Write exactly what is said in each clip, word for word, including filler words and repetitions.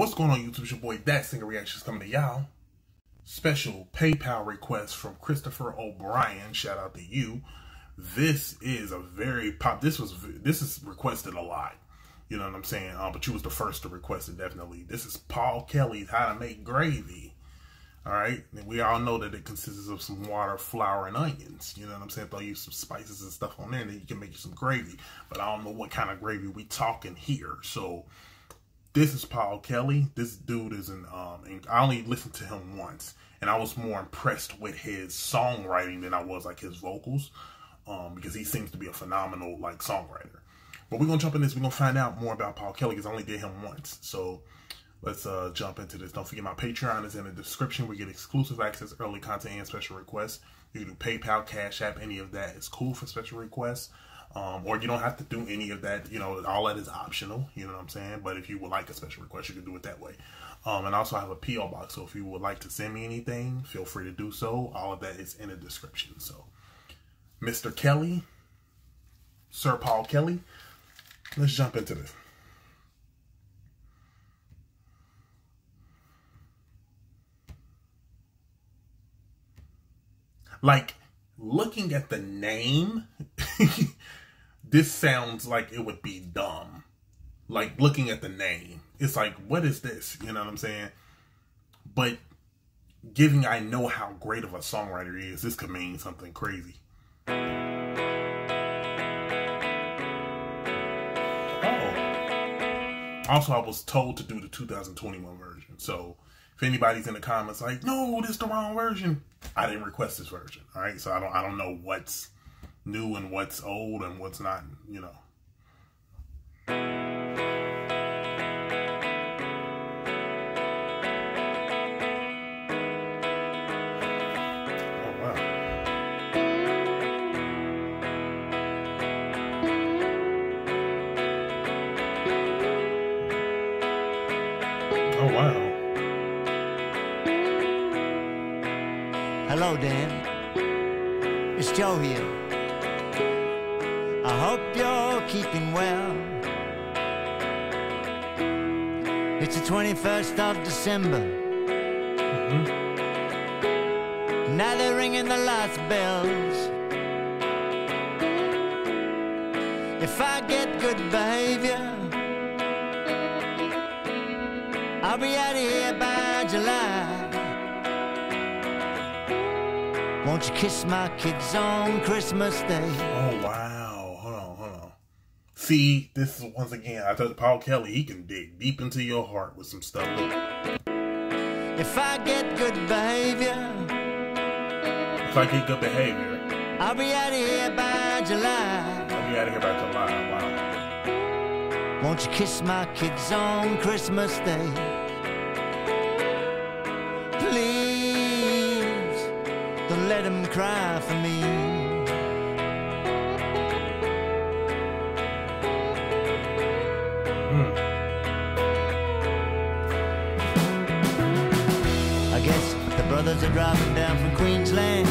What's going on, YouTube? It's your boy, That Singer Reactions, coming to y'all. Special PayPal request from Christopher O'Brien. Shout out to you. This is a very pop. This was this is requested a lot. You know what I'm saying? Um, but you was the first to request it, definitely. This is Paul Kelly's How to Make Gravy. All right, and we all know that it consists of some water, flour, and onions. You know what I'm saying? Throw you some spices and stuff on there, and then you can make you some gravy. But I don't know what kind of gravy we talking here, so. This is Paul Kelly. This dude is an, um, and I only listened to him once, and I was more impressed with his songwriting than I was like his vocals, um, because he seems to be a phenomenal like songwriter. But we're gonna jump in this. We're gonna find out more about Paul Kelly because I only did him once. So let's uh, jump into this. Don't forget my Patreon is in the description. We get exclusive access, early content, and special requests. You can do PayPal, Cash App, any of that is cool for special requests. Um, or you don't have to do any of that, you know, all that is optional, you know what I'm saying? But if you would like a special request, you can do it that way. Um, and I also have a P O box, so if you would like to send me anything, feel free to do so. All of that is in the description. So, Mister Kelly, Sir Paul Kelly, let's jump into this. Like, looking at the name, this sounds like it would be dumb. Like, looking at the name, it's like, what is this? You know what I'm saying? But given I know how great of a songwriter he is, this could mean something crazy. Uh-oh. Also, I was told to do the two thousand twenty-one version, so if anybody's in the comments like, no, this is the wrong version, I didn't request this version. All right, so I don't, I don't know what's new and what's old and what's not, you know. Oh, wow. Oh, wow. Hello, Dan. It's Joe here. I hope you're keeping well. It's the twenty-first of December. Mm-hmm. Now they're ringing the last bells. If I get good behavior, I'll be out of here by July. Won't you kiss my kids on Christmas Day? Oh, wow. Hold on, hold on. See, this is, once again, I told Paul Kelly, he can dig deep into your heart with some stuff. Look. If I get good behavior. If I get good behavior. I'll be out of here by July. I'll be out of here by July, wow. Won't you kiss my kids on Christmas Day? Don't let them cry for me. Mm. I guess the brothers are driving down from Queensland.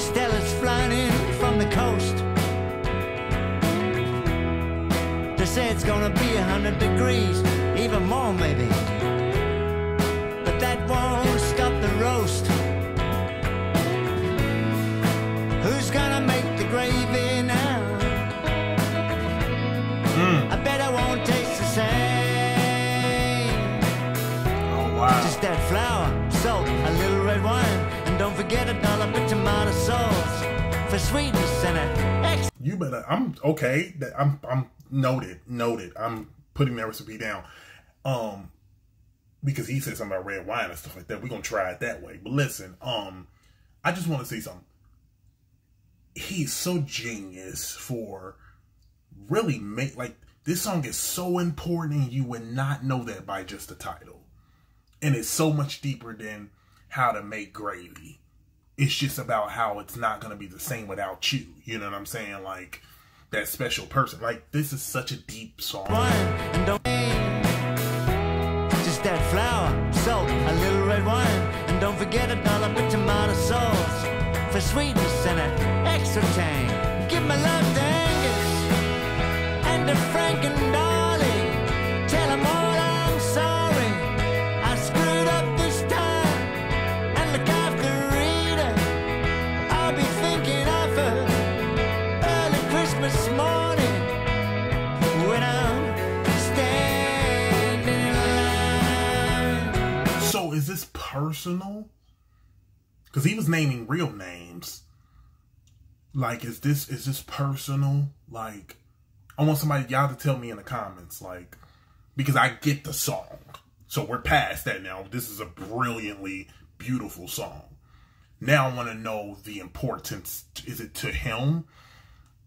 Stella's flying in from the coast. They say it's gonna be a hundred degrees, even more maybe. But that won't stop the roast. Who's gonna make the gravy now? Mm. I bet I won't taste the same. Oh, wow. Just that flour, salt, a little red wine, and don't forget a dollop of tomato sauce for sweetness and an extra. You better. I'm okay. I'm. I'm noted. Noted. I'm putting that recipe down. Um. Because he said something about red wine and stuff like that. We're going to try it that way. But listen, um, I just want to say something. He's so genius for really make, like, this song is so important and you would not know that by just the title. And it's so much deeper than how to make gravy. It's just about how it's not going to be the same without you. You know what I'm saying? Like, that special person. Like, this is such a deep song. And don't that flour, salt, a little red wine, and don't forget a dollop of tomato sauce for sweetness and an extra tang. Give my love to Angus and to Frank and Dolly. Tell personal? Because he was naming real names. Like, is this is this personal? Like, I want somebody, y'all, to tell me in the comments, like, because I get the song. So we're past that now. This is a brilliantly beautiful song. Now I want to know the importance. Is it to him?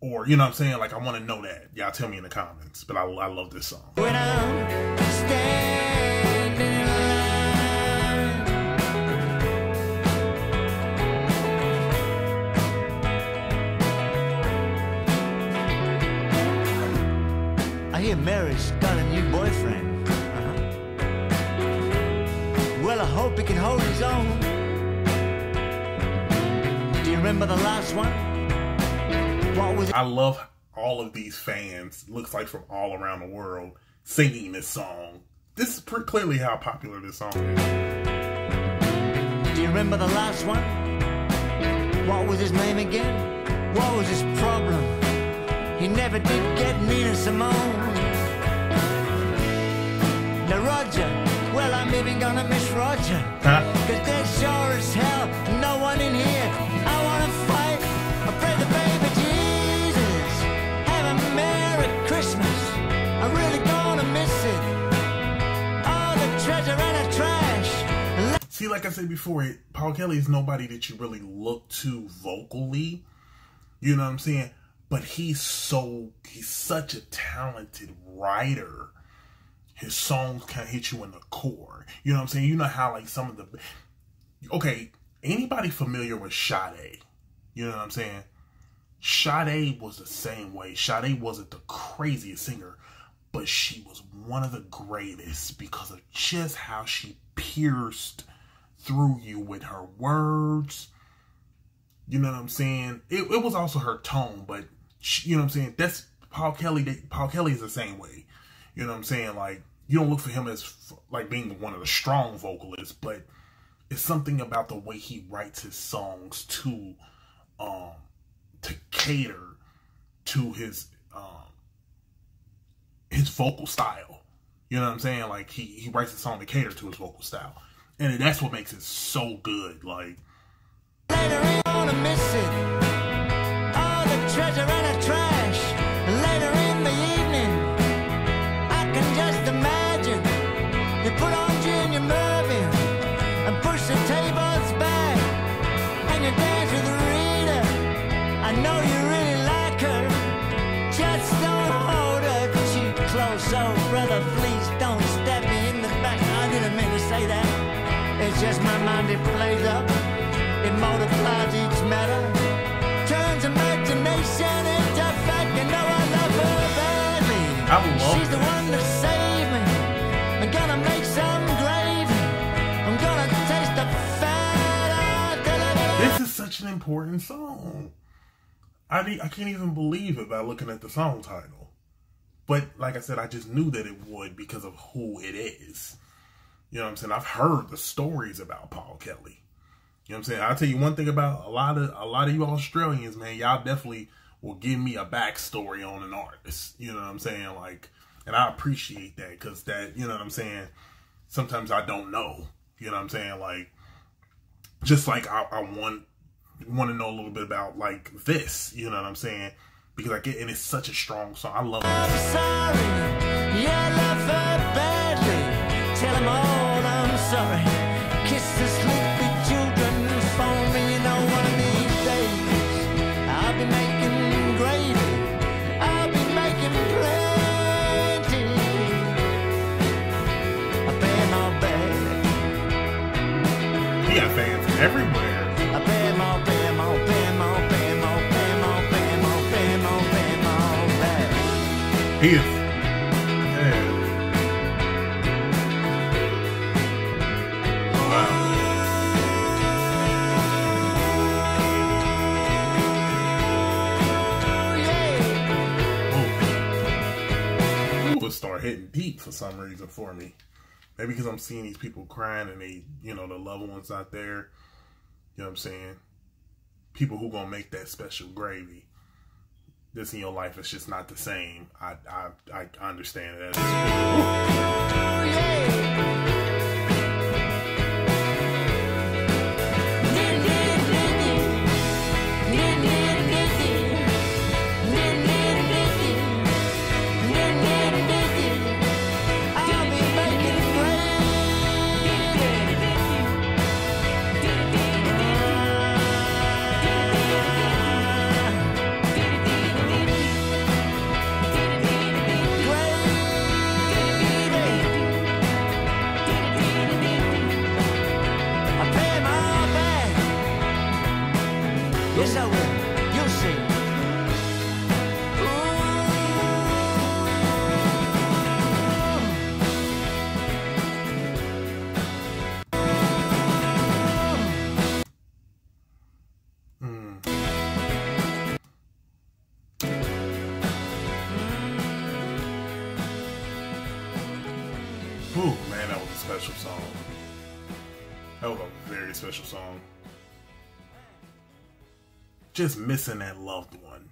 Or, you know what I'm saying? Like, I want to know that. Y'all tell me in the comments. But I, I love this song. When I'm standing in line. I hear Mary's got a new boyfriend. Uh-huh. Well, I hope he can hold his own. Do you remember the last one? I love all of these fans, looks like from all around the world, singing this song. This is pretty clearly how popular this song is. Do you remember the last one? What was his name again? What was his problem? He never did get Nina Simone. Now Roger, well I'm even gonna miss Roger. Huh? Cause they're sure as hell, no one in here. I wanna fight, I pray the baby. I'm really gonna miss it. All the treasure and the trash. See, like I said before, it, Paul Kelly is nobody that you really look to vocally. You know what I'm saying? But he's so, he's such a talented writer. His songs kind of hit you in the core. You know what I'm saying? You know how, like, some of the... Okay, anybody familiar with Sade? You know what I'm saying? Sade was the same way. Sade wasn't the craziest singer, but she was one of the greatest because of just how she pierced through you with her words. You know what I'm saying? It, it was also her tone, but she, you know what I'm saying? That's Paul Kelly. Paul Kelly is the same way. You know what I'm saying? Like, you don't look for him as like being one of the strong vocalists, but it's something about the way he writes his songs to, um, to cater to his, um, his vocal style. You know what I'm saying? Like, he, he writes a song to cater to his vocal style. And that's what makes it so good. Like, later ain't gonna miss it. All the treasure and the trash. Later in the evening, I can just imagine. You put on Junior Mervyn and push the tables back. And you dance with the reader. I know you really like her. Just don't hold her. So, brother, please don't stab me in the back. I didn't mean to say that. It's just my mind, it plays up. It multiplies each matter. Turns imagination into fact. You know I love her badly. I love She's her. The one that saved me. I'm gonna make some gravy. I'm gonna taste the fat. This is such an important song. I, be, I can't even believe it by looking at the song title. But like I said, I just knew that it would because of who it is. You know what I'm saying? I've heard the stories about Paul Kelly. You know what I'm saying? I'll tell you one thing about a lot of a lot of you Australians, man. Y'all definitely will give me a backstory on an artist. You know what I'm saying? Like, and I appreciate that because that, you know what I'm saying? Sometimes I don't know. You know what I'm saying? Like, just like I, I want want to know a little bit about like this. You know what I'm saying? Because I get, and it's such a strong song. I love it. I'm sorry, yeah, I love her badly. Tell them all I'm sorry. Kiss the sleepy children for me, you know, one of these days. I'll be making gravy. I'll be making plenty. I pay my back. He got fans everywhere. I pay my back. He is. Yeah. Wow. Ooh. People start hitting deep for some reason for me. Maybe because I'm seeing these people crying and they, you know, the loved ones out there. You know what I'm saying? People who gonna make that special gravy. This in your life is just not the same. I I I understand that. Yes, I will. You sing. Ooh, man, that was a special song. That was a very special song. Just missing that loved one.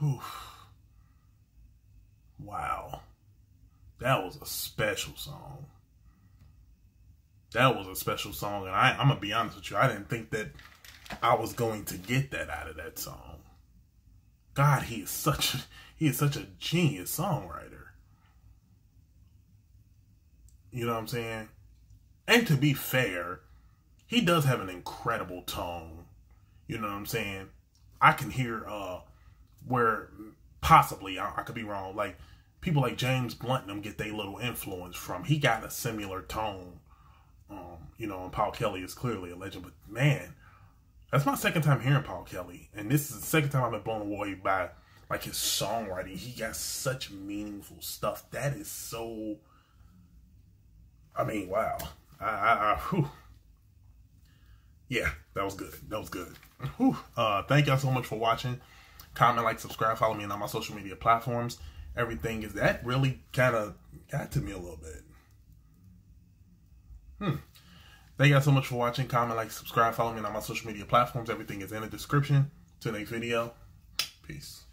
Whew. Wow. That was a special song. That was a special song. And I, I'm going to be honest with you. I didn't think that I was going to get that out of that song. God, he is such a, he is such a genius songwriter. You know what I'm saying? And to be fair, he does have an incredible tone. You know what I'm saying? I can hear uh, where possibly, I, I could be wrong, like people like James Blunt and them get their little influence from. He got a similar tone. Um, you know, and Paul Kelly is clearly a legend. But man, that's my second time hearing Paul Kelly. And this is the second time I've been blown away by like his songwriting. He got such meaningful stuff. That is so, I mean, wow. I, I, I whew. Yeah, that was good. That was good. Whew. Uh, thank y'all so much for watching. Comment, like, subscribe, follow me on all my social media platforms. Everything is that really kind of got to me a little bit. Hmm. Thank y'all so much for watching. Comment, like, subscribe, follow me on all my social media platforms. Everything is in the description. Till next video. Peace.